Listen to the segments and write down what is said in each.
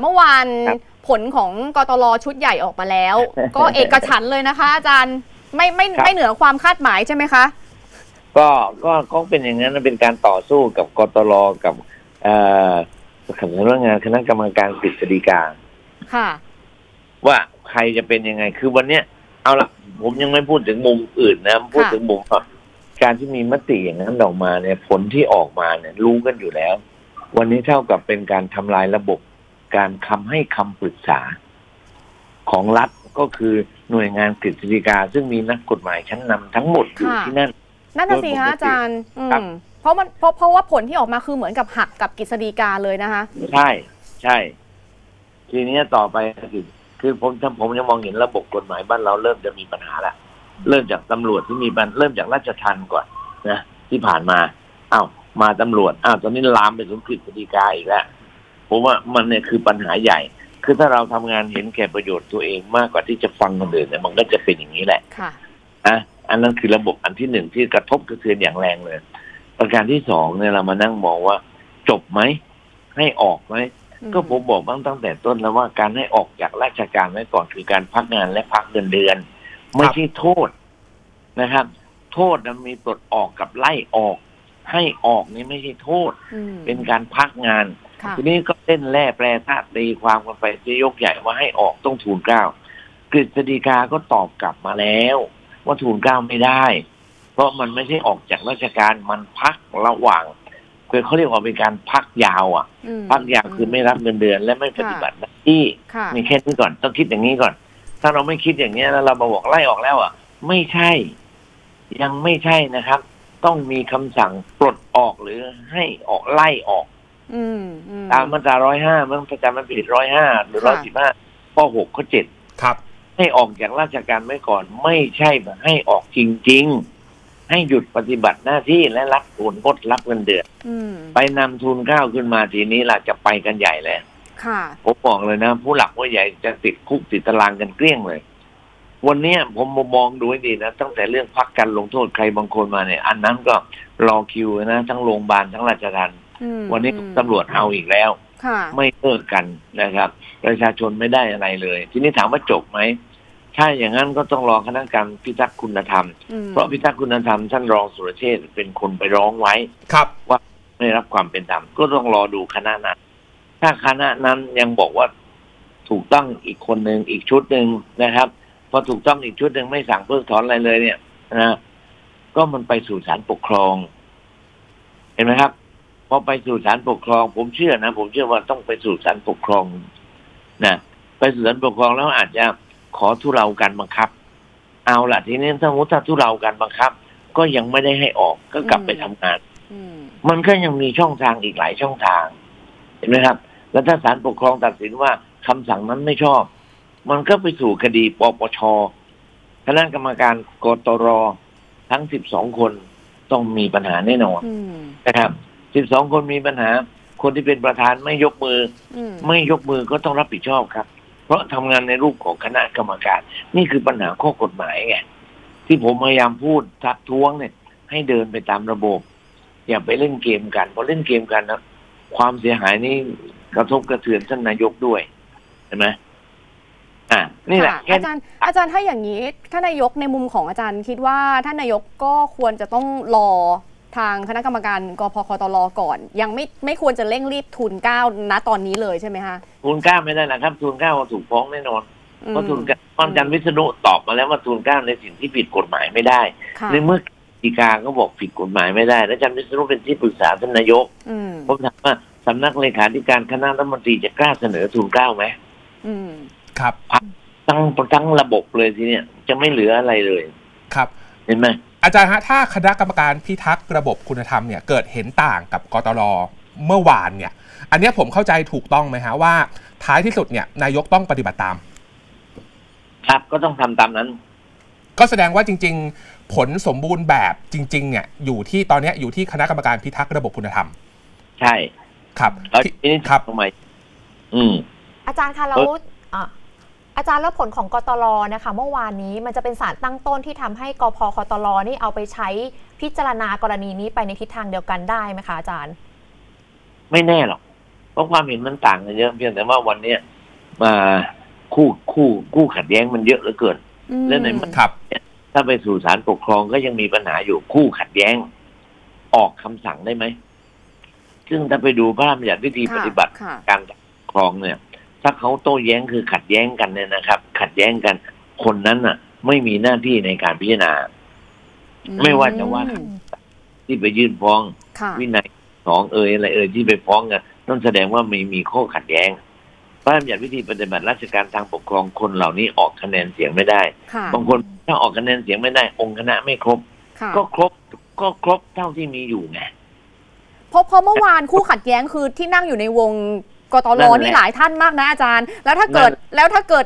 เมื่อวานผลของกตล.ชุดใหญ่ออกมาแล้วก็เอกฉันท์เลยนะคะอาจารย์ไม่เหนือความคาดหมายใช่ไหมคะก็เป็นอย่างนั้นเป็นการต่อสู้กับกตล.กับสำนักงานคณะกรรมการกฤษฎีกาค่ะว่าใครจะเป็นยังไงคือวันเนี้ยเอาละผมยังไม่พูดถึงมุมอื่นนะพูดถึงมุมการที่มีมติอย่างนั้นออกมาเนี่ยผลที่ออกมาเนี่ยรู้กันอยู่แล้ววันนี้เท่ากับเป็นการทำลายระบบการคำให้คำปรึกษาของรัฐก็คือหน่วยงานกฤษฎีกาซึ่งมีนักกฎหมายชั้นนำทั้งหมดอยู่ที่นั่นนั่นน่ะสิคะอาจารย์เพราะว่าผลที่ออกมาคือเหมือนกับหักกับกฤษฎีกาเลยนะคะใช่ทีนี้ต่อไปคือผมยังมองเห็นระบบกฎหมายบ้านเราเริ่มจะมีปัญหาละเริ่มจากตำรวจที่มีปัญหาเริ่มจากราชทัณฑ์ก่อนนะที่ผ่านมาอ้าวมาตำรวจอ้าวตอนนี้ลามไปถึงกฤษฎีกาอีกแล้วผมว่ามันเนี่ยคือปัญหาใหญ่คือถ้าเราทำงานเห็นแก่ประโยชน์ตัวเองมากกว่าที่จะฟังคนอื่นเนี่ยมันก็จะเป็นอย่างนี้แหละค่ะอ่ะอันนั้นคือระบบอันที่หนึ่งที่กระทบกระเทือนอย่างแรงเลยประการที่สองเนี่ยเรามานั่งมองว่าจบไหมให้ออกไหมก็ผมบอกตั้งแต่ต้นแล้วว่าการให้ออกจากราชการไว้ก่อนคือการพักงานและพักเดือนไม่ใช่โทษนะครับโทษมันมีปลดออกกับไล่ออกให้ออกนี่ไม่ใช่โทษเป็นการพักงานทีนี้ก็เล่นแร่แปรธาตุตีความกันไปจะยกใหญ่ว่าให้ออกต้องทูลเกล้ากฤษฎีกาก็ตอบกลับมาแล้วว่าทูลเกล้าไม่ได้เพราะมันไม่ใช่ออกจากราชการมันพักระหว่างคือเขาเรียกว่าเป็นการพักยาวอ่ะพักยาวคือไม่รับเงินเดือนและไม่ปฏิบัติหน้าที่มีแค่นี้ก่อนต้องคิดอย่างนี้ก่อนถ้าเราไม่คิดอย่างนี้แล้วเราบอกไล่ออกแล้วอ่ะไม่ใช่ยังไม่ใช่นะครับต้องมีคำสั่งปลดออกหรือให้ออกไล่ออกตามมาตรา105มันประจำมันผิด105หรือ115ข้อ6ข้อ7ครับให้ออกจากราชการไว้ก่อนไม่ใช่ให้ออกจริงๆให้หยุดปฏิบัติหน้าที่และรับผลงดรับเงินเดือนไปนำทุนข้าวขึ้นมาทีนี้เราจะไปกันใหญ่แล้วผมบอกเลยนะผู้หลักผู้ใหญ่จะติดคุกติดตารางกันเกลี้ยงเลยวันนี้ผมมองดูให้ดีนะตั้งแต่เรื่องพักการลงโทษใครบางคนมาเนี่ยอันนั้นก็รอคิวนะทั้งโรงพยาบาลทั้งราชทัณฑ์วันนี้ตำรวจเอาอีกแล้วไม่เลิกกันนะครับประชาชนไม่ได้อะไรเลยทีนี้ถามว่าจบไหมใช่อย่างนั้นก็ต้องรอคณะกรรมการพิทักษ์คุณธรรมเพราะพิทักษ์คุณธรรมท่านรองสุรเชษฐ์เป็นคนไปร้องไว้ว่าไม่รับความเป็นธรรมก็ต้องรอดูคณะนั้นถ้าคณะนั้นยังบอกว่าถูกต้องอีกคนหนึ่งอีกชุดหนึ่งนะครับพอถูกต้องอีกชุดหนึ่งไม่สั่งเพิกถอนอะไรเลยเนี่ยนะก็มันไปสู่ศาลปกครองเห็นไหมครับพอไปสู่ศาลปกครองผมเชื่อนะผมเชื่อว่าต้องไปสู่ศาลปกครองนะไปสู่ศาลปกครองแล้วอาจจะขอทุเลาการบังคับเอาละทีนี้ถ้าทุเลาการบังคับก็ยังไม่ได้ให้ออกก็กลับไปทำงานมันก็ยังมีช่องทางอีกหลายช่องทางเห็นไหมครับแล้วถ้าศาลปกครองตัดสินว่าคำสั่งนั้นไม่ชอบมันก็ไปสู่คดีปปชคณะกรรมการกตรทั้ง12คนต้องมีปัญหาแน่นอนนะครับ12คนมีปัญหาคนที่เป็นประธานไม่ยกมือก็ต้องรับผิดชอบครับเพราะทำงานในรูปของคณะกรรมการนี่คือปัญหาข้อกฎหมายไงที่ผมพยายามพูดทักท้วงเนี่ยให้เดินไปตามระบบอย่าไปเล่นเกมกันเพราะเล่นเกมกันนะความเสียหายนี่กระทบกระเทือนท่านนายกด้วยเห็นไหมนี่แหละอาจารย์ถ้าอย่างนี้ท่านนายกในมุมของอาจารย์คิดว่าท่านนายกก็ควรจะต้องรอทางคณะกรรมการกพคตลก่อนยังไม่ควรจะเร่งรีบทุนเก้าณตอนนี้เลยใช่ไหมคะทุนเก้าไม่ได้นะครับทุนเก้าถูกฟ้องแน่นอนเพราะทุนเก้าอาจารย์วิษณุตอบมาแล้วว่าทุนเก้าในสิ่งที่ผิดกฎหมายไม่ได้ในเมื่อกฤษฎีกาก็บอกผิดกฎหมายไม่ได้และอาจารย์วิษณุเป็นที่ปรึกษาท่านนายกผมถามว่าสำนักเลขาธิการคณะรัฐมนตรีจะกล้าเสนอทุนเก้าไหมครับตั้งระบบเลยทีเนี้ยจะไม่เหลืออะไรเลยครับเห็นไหมอาจารย์ฮะถ้าคณะกรรมการพิทักษ์ระบบคุณธรรมเนี่ยเกิดเห็นต่างกับกตล.เมื่อวานเนี่ยอันนี้ผมเข้าใจถูกต้องไหมฮะว่าท้ายที่สุดเนี่ยนายกต้องปฏิบัติตามครับก็ต้องทำตามนั้นก็แสดงว่าจริงๆผลสมบูรณ์แบบจริงๆเนี่ยอยู่ที่ตอนนี้อยู่ที่คณะกรรมการพิทักษ์ระบบคุณธรรมใช่ครับแล้วทีนี้ครับทำไมอาจารย์คะแล้วอาจารย์แล้วผลของกตล.นะคะเมื่อวานนี้มันจะเป็นสารตั้งต้นที่ทำให้กพคตล.นี่เอาไปใช้พิจารณากรณีนี้ไปในทิศทางเดียวกันได้ไหมคะอาจารย์ไม่แน่หรอกก ราะความเห็นมันต่างกันเยอะเพียงแต่ว่าวันนี้มาคู่ขัดแย้งมันเยอะเหลือเกินและในมันถ้าไปสู่ศาลปกครองก็ยังมีปัญหาอยู่คู่ขัดแย้งออกคำสั่งได้ไหมซึ่งถ้าไปดูพระราชบัญญัติวิธีปฏิบัติการปกครองเนี่ยถ้าเขาโต้แย้งคือขัดแย้งกันเนี่ยนะครับขัดแย้งกันคนนั้นอ่ะไม่มีหน้าที่ในการพิจารณาไม่ว่าจะว่าที่ไปยื่นฟ้องวินัยของอะไรที่ไปฟ้องกันนั่นแสดงว่ามีข้อขัดแย้งพระราชบัญญัติวิธีปฏิบัติราชการทางปกครองคนเหล่านี้ออกคะแนนเสียงไม่ได้บางคนถ้าออกคะแนนเสียงไม่ได้องค์คณะไม่ครบก็ครบเท่าที่มีอยู่ไงเพราะเมื่อวานคู่ขัดแย้งคือที่นั่งอยู่ในวงกตล.นี่หลายท่านมากนะอาจารย์แล้วถ้าเกิด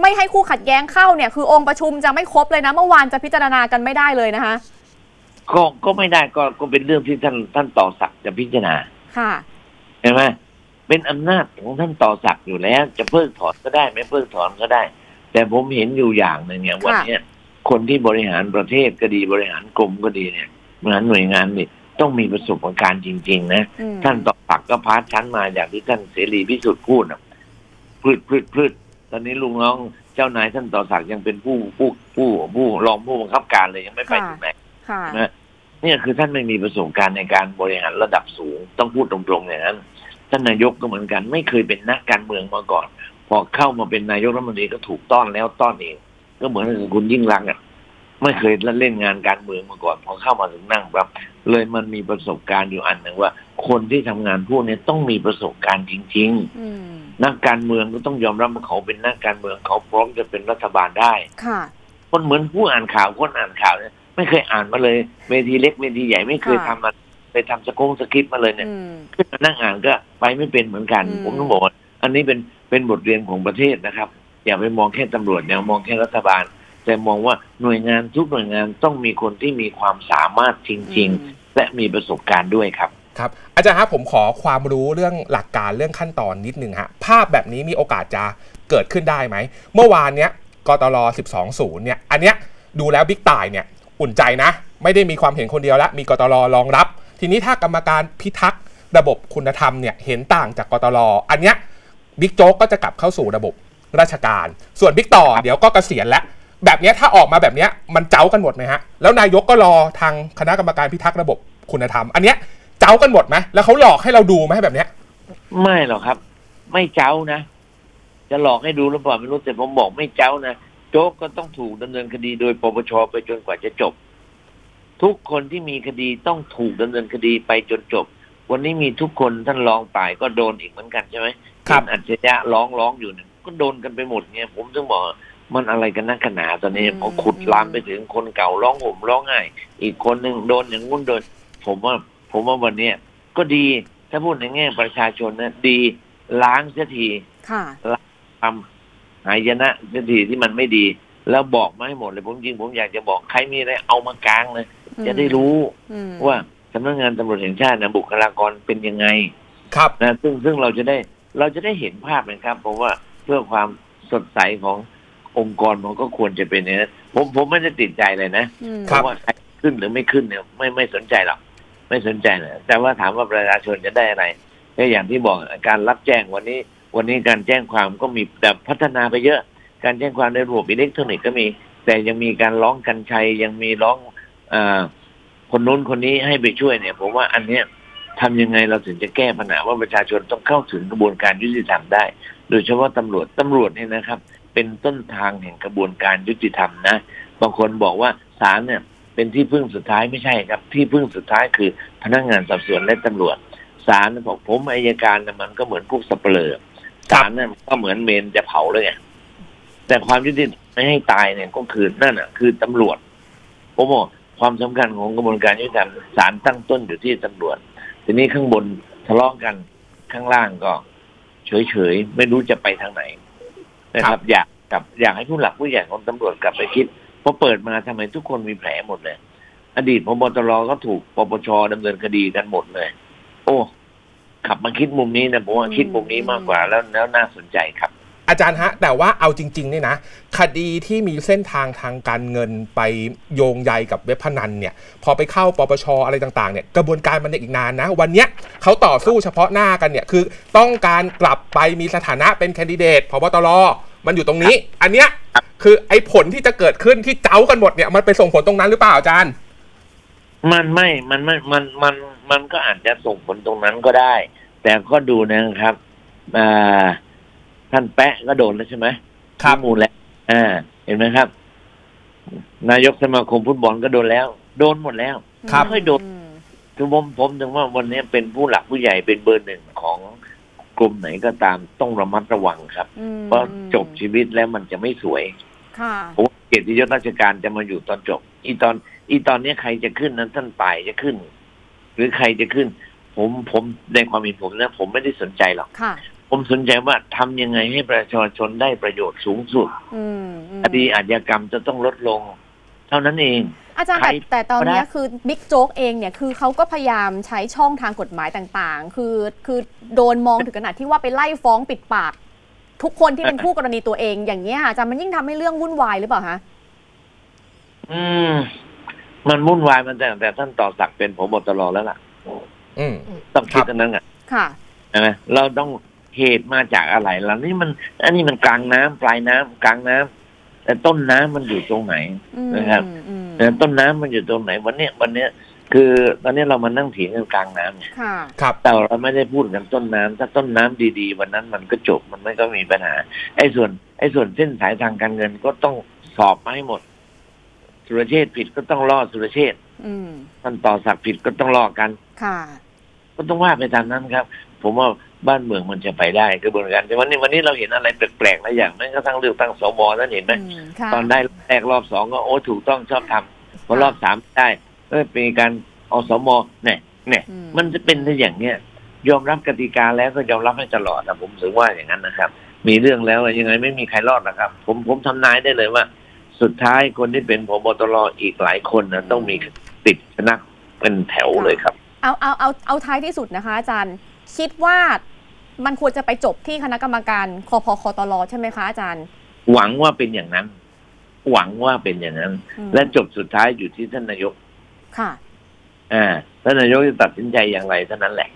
ไม่ให้คู่ขัดแย้งเข้าเนี่ยคือองค์ประชุมจะไม่ครบเลยนะเมื่อวานจะพิจารณากันไม่ได้เลยนะคะก็ไม่ได้ก็เป็นเรื่องที่ท่านต่อศักดิ์จะพิจารณาค่ะเห็นไหมเป็นอำนาจของท่านต่อศักดิ์อยู่แล้วจะเพิกถอนก็ได้ไม่เพิกถอนก็ได้แต่ผมเห็นอยู่อย่างหนึ่งเนี่ยวันนี้คนที่บริหารประเทศก็ดีบริหารกรมก็ดีเนี่ยบริหารหน่วยงานนี่ต้องมีประสบการณ์จริงๆนะท่านต่อศักดิ์ก็พาชั้นมาอย่างที่ท่านเสรีพิสุทธิ์พูดนะพืชตอนนี้ลุงน้องเจ้านายท่านต่อศักดิ์ยังเป็นผู้รองผู้บังคับการเลยยังไม่ไปถึงไหนนะเนี่ยคือท่านไม่มีประสบการณ์ในการบริหารระดับสูงต้องพูดตรงๆอย่างนั้นท่านนายกก็เหมือนกันไม่เคยเป็นนักการเมืองมาก่อนพอเข้ามาเป็นนายกรัฐมนตรีก็ถูกต้อนแล้วต้อนเองก็เหมือนกับคุณยิ่งรักอ่ะไม่เคยเล่นงานการเมืองมาก่อนพอเข้ามาถึงนั่งครับเลยมันมีประสบการณ์อยู่อันหนึ่งว่าคนที่ทำงานพวกนี้ต้องมีประสบการณ์จริงๆนักการเมืองก็ต้องยอมรับว่าเขาเป็นนักการเมืองเขาพร้อมจะเป็นรัฐบาลได้ค่ะคนเหมือนผู้อ่านข่าวคนอ่านข่าวเนี่ยไม่เคยอ่านมาเลยเวทีเล็กเวทีใหญ่ไม่เคยทำมาไปทำสคริปต์มาเลยเนี่ยขึ้นมานั่งอ่านก็ไปไม่เป็นเหมือนกันผมต้องบอกอันนี้เป็นบทเรียนของประเทศนะครับอย่าไปมองแค่ตำรวจอย่ามองแค่รัฐบาลแต่มองว่าหน่วยงานทุกหน่วยงานต้องมีคนที่มีความสามารถจริงๆและมีประสบการณ์ด้วยครับครับอาจารย์ครับผมขอความรู้เรื่องหลักการเรื่องขั้นตอนนิดนึงฮะภาพแบบนี้มีโอกาสจะเกิดขึ้นได้ไหมเมื่อวานเนี้ยกตล12-0เนี่ยอันเนี้ยดูแล้วบิ๊กต่ายเนี่ยอุ่นใจนะไม่ได้มีความเห็นคนเดียวละมีกตลรองรับทีนี้ถ้ากรรมการพิทักษ์ระบบคุณธรรมเนี่ยเห็นต่างจากกตลอันเนี้ยบิ๊กโจ๊กก็จะกลับเข้าสู่ระบบราชการส่วนบิ๊กต่อเดี๋ยวก็เกษียณแล้วแบบนี้ถ้าออกมาแบบนี้มันเจ้ากันหมดไหมฮะแล้วนายกก็รอทางคณะกรรมการพิทักษ์ระบบคุณธรรมอันเนี้ยเจ้ากันหมดไหมแล้วเขาหลอกให้เราดูไหมแบบเนี้ยไม่หรอกครับไม่เจ้านะจะหลอกให้ดูหรือเปล่าไม่รู้แต่ผมบอกไม่เจ้านะโจ๊กก็ต้องถูกดำเนินคดีโดยปปชไปจนกว่าจะจบทุกคนที่มีคดีต้องถูกดำเนินคดีไปจนจบวันนี้มีทุกคนท่านรองป่ายก็โดนอีกเหมือนกันใช่ไหมครับอัจฉริยะร้องอยู่เนี่ยก็โดนกันไปหมดเนี่ยผมถึงบอกมันอะไรกันนักหนาตอนนี้พอขุดลามไปถึงคนเก่าร้องห่มร้องไห้อีกคนหนึ่งโดนอย่างงุ่นโดนผมว่าวันนี้ก็ดีถ้าพูดในแง่ประชาชนนะดีล้างเสียทีทำหายนะทันทีที่มันไม่ดีแล้วบอกมาให้หมดเลยผมจริงผมอยากจะบอกใครมีอะไรเอามากลางเลยจะได้รู้ว่าสำนักงานตำรวจแห่งชาตินะบุคลากรเป็นยังไงครับนะซึ่งเราจะได้เห็นภาพนะครับเพราะว่าเพื่อความสดใสขององค์กรมันก็ควรจะเป็นอย่างนั้นผมไม่ได้ติดใจเลยนะเพราะว่าใครขึ้นหรือไม่ขึ้นเนี่ยไม่สนใจหรอกไม่สนใจเลยแต่ว่าถามว่าประชาชนจะได้อะไรก็อย่างที่บอกการรับแจ้งวันนี้การแจ้งความก็มีแบบพัฒนาไปเยอะการแจ้งความในระบบอิเล็กทรอนิกส์ก็มีแต่ยังมีการร้องกันชัยยังมีร้องคนนู้นคนนี้ให้ไปช่วยเนี่ยผมว่าอันเนี้ยทำยังไงเราถึงจะแก้ปัญหาว่าประชาชนต้องเข้าถึงกระบวนการยุติธรรมได้โดยเฉพาะตำรวจเนี่ยนะครับเป็นต้นทางแห่งกระบวนการยุติธรรมนะบางคนบอกว่าศาลเนี่ยเป็นที่พึ่งสุดท้ายไม่ใช่ครับที่พึ่งสุดท้ายคือพนักงานสอบสวนและตำรวจศาลบอกผมอัยการนะมันก็เหมือนพวกสับเปลือกศาลนั่นก็เหมือนเมนจะเผาเลยไงแต่ความยุติธรรมไม่ให้ตายเนี่ยก็คือนั่นอ่ะคือตำรวจผมบอกความสำคัญของกระบวนการยุติธรรมศาลตั้งต้นอยู่ที่ตำรวจทีนี้ข้างบนทะเลาะกันข้างล่างก็เฉยๆไม่รู้จะไปทางไหนนะครับอยากให้ผู้หลักผู้ใหญ่ของตำรวจกลับไปคิดพอเปิดมาทำไมทุกคนมีแผลหมดเลยอดีตพบตรก็ถูกปปช.ดำเนินคดีกันหมดเลยโอ้ขับมาคิดมุมนี้นะผมว่าคิดมุมนี้มากกว่าแล้วน่าสนใจครับ อาจารย์ฮะแต่ว่าเอาจริงๆเนี่ยนะคดีที่มีเส้นทางทางการเงินไปโยงใยกับเว็บพนันเนี่ยพอไปเข้าปปช.อะไรต่างๆเนี่ยกระบวนการมันอีกนานนะวันเนี้ยเขาต่อสู้เฉพาะหน้ากันเนี่ยคือต้องการกลับไปมีสถานะเป็นแคนดิเดตผบ.ตร.มันอยู่ตรงนี้อันเนี้ยคือไอ้ผลที่จะเกิดขึ้นที่เจ้ากันหมดเนี่ยมันไปส่งผลตรงนั้นหรือเปล่าอาจารย์มันก็อาจจะส่งผลตรงนั้นก็ได้แต่ก็ดูนะครับท่านแปะก็โดนแล้วใช่ไหมข้อมูลแล้วเห็นไหมครับนายกสมาคมฟุตบอลก็โดนแล้วโดนหมดแล้วไม่ค่อยโดนคือผมถึงว่าวันนี้เป็นผู้หลักผู้ใหญ่เป็นเบอร์หนึ่งของกลุ่มไหนก็ตามต้องระมัดระวังครับเพราะจบชีวิตแล้วมันจะไม่สวยผมเกียรติยศราชการจะมาอยู่ตอนจบอีตอนนี้ใครจะขึ้นนั้นท่านตายจะขึ้นหรือใครจะขึ้นผมในความเห็นผมนะผมไม่ได้สนใจหรอกผมสนใจว่าทำยังไงให้ประชาชนได้ประโยชน์สูงสุดคดีอาชญากรรมจะต้องลดลงเท่านั้นเองอาจารย์แต่ตอนนี้คือบิ๊กโจ๊กเองเนี่ยคือเขาก็พยายามใช้ช่องทางกฎหมายต่างๆคือโดนมองถึงขนาดที่ว่าไปไล่ฟ้องปิดปากทุกคนที่เป็นคู่กรณีตัวเองอย่างนี้ค่ะอาจารย์มันยิ่งทำให้เรื่องวุ่นวายหรือเปล่าคะมันวุ่นวายมันแต่ท่านต่อศักดิ์เป็นผบ.ตร.แล้วล่ะต้องคิดอันนั้นอ่ะนะเราต้องเหตุมาจากอะไรแล้วนี่มันอันนี้มันกลางน้ำปลายน้ำกลางน้ำแต่ต้นน้ำมันอยู่ตรงไหนนะครับแต่ต้นน้ำมันอยู่ตรงไหนวันเนี้ยคือตอนนี้เรามานั่งเถียงกันกลางน้ำเนี่ยครับแต่เราไม่ได้พูดกันต้นน้ำถ้าต้นน้ำดีๆวันนั้นมันก็จบมันไม่ก็มีปัญหาไอ้ส่วนเส้นสายทางการเงินก็ต้องสอบมาให้หมดสุรเชษฐ์ผิดก็ต้องล่อสุรเชษฐ์ท่านต่อศักดิ์ผิดก็ต้องล่อกันก็ต้องว่าไปตามนั้นครับผมว่าบ้านเมืองมันจะไปได้กระบวนการแต่วันนี้เราเห็นอะไรแปลกๆหลายอย่างแม้กระทั่งเรื่องตั้งสว.นั่นเห็นไหมตอนได้แรกรอบสองก็โอ้ถูกต้องชอบทำพอรอบสามได้เป็นการอสม.เนี่ยมันจะเป็นอย่างเนี้ยยอมรับกติกาแล้วก็ยอมรับให้ตลอดนะผมถือว่าอย่างนั้นนะครับมีเรื่องแล้วยังไงไม่มีใครรอดนะครับผมทำนายได้เลยว่าสุดท้ายคนที่เป็นผบ.ตร.อีกหลายคนนะต้องมีติดชนะเป็นแถวเลยครับเอาท้ายที่สุดนะคะอาจารย์คิดว่ามันควรจะไปจบที่คณะกรรมการคพคตรใช่ไหมคะอาจารย์หวังว่าเป็นอย่างนั้นหวังว่าเป็นอย่างนั้นและจบสุดท้ายอยู่ที่ท่านนายกค่ะท่านนายกจะตัดสินใจอย่างไรเท่านั้นแหละ